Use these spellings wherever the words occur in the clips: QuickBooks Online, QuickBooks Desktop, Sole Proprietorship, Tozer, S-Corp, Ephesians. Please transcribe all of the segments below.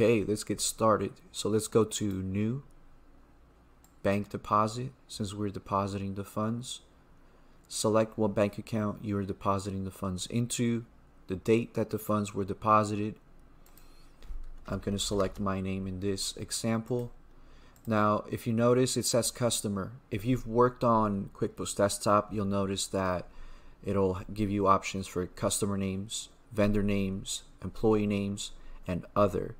Okay, let's get started. So let's go to new, bank deposit, since we're depositing the funds. Select what bank account you're depositing the funds into, the date that the funds were deposited. I'm going to select my name in this example. Now, if you notice, it says customer. If you've worked on QuickBooks Desktop, you'll notice that it'll give you options for customer names, vendor names, employee names, and other.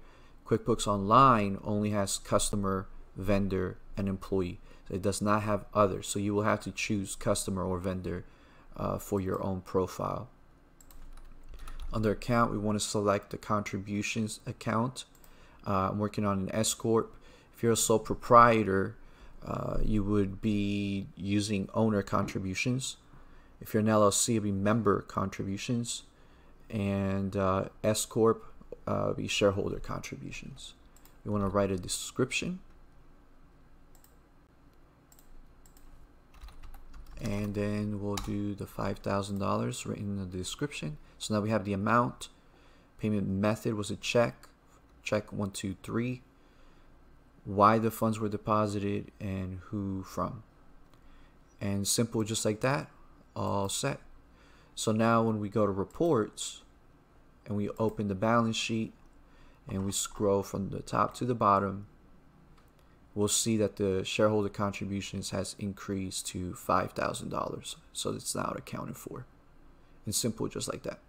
QuickBooks Online only has customer, vendor, and employee. So it does not have other. So you will have to choose customer or vendor for your own profile. Under account, we want to select the contributions account. I'm working on an S-Corp. If you're a sole proprietor, you would be using owner contributions. If you're an LLC, it'd be member contributions, and S-Corp be shareholder contributions. We want to write a description, and then we'll do the $5,000 written in the description. So now we have the amount. Payment method was a check, check 123. Why the funds were deposited and who from. And simple, just like that. All set. So now when we go to reports and we open the balance sheet and we scroll from the top to the bottom, we'll see that the shareholder contributions has increased to $5,000. So it's now accounted for. And simple, just like that.